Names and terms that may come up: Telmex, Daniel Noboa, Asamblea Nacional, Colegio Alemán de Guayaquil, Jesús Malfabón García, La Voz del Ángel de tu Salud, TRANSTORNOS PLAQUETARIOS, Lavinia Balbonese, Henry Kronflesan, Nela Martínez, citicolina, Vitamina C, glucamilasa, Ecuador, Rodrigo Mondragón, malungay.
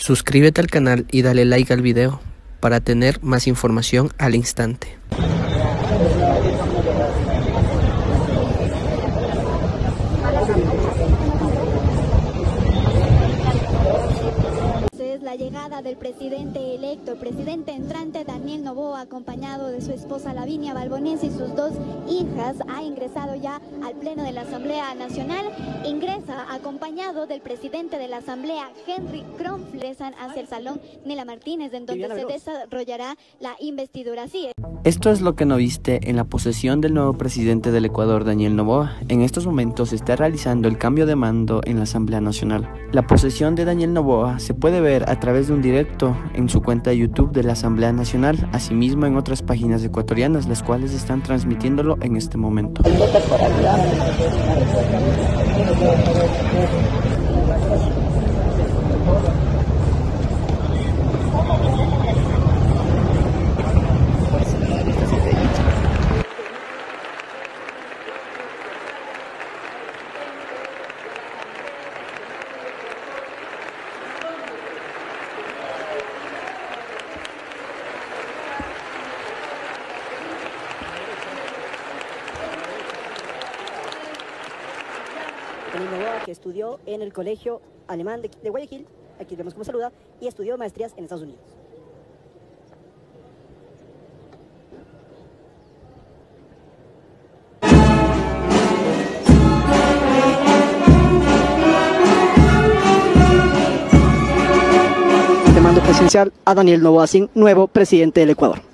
Suscríbete al canal y dale like al video para tener más información al instante. La llegada del presidente electo, presidente entrante Daniel Noboa, acompañado de su esposa Lavinia Balbonese y sus dos hijas, ha ingresado ya al Pleno de la Asamblea Nacional. Ingresa acompañado del presidente de la Asamblea, Henry Kronflesan, hacia el Salón Nela Martínez, en donde se desarrollará la investidura. Así es. Esto es lo que no viste en la posesión del nuevo presidente del Ecuador, Daniel Noboa. En estos momentos se está realizando el cambio de mando en la Asamblea Nacional. La posesión de Daniel Noboa se puede ver a través de un directo en su cuenta de YouTube de la Asamblea Nacional, asimismo en otras páginas ecuatorianas, las cuales están transmitiéndolo en este momento. Daniel Noboa, que estudió en el Colegio Alemán de Guayaquil, aquí vemos cómo saluda, y estudió maestrías en Estados Unidos. Demando presidencial a Daniel Noboa, nuevo presidente del Ecuador.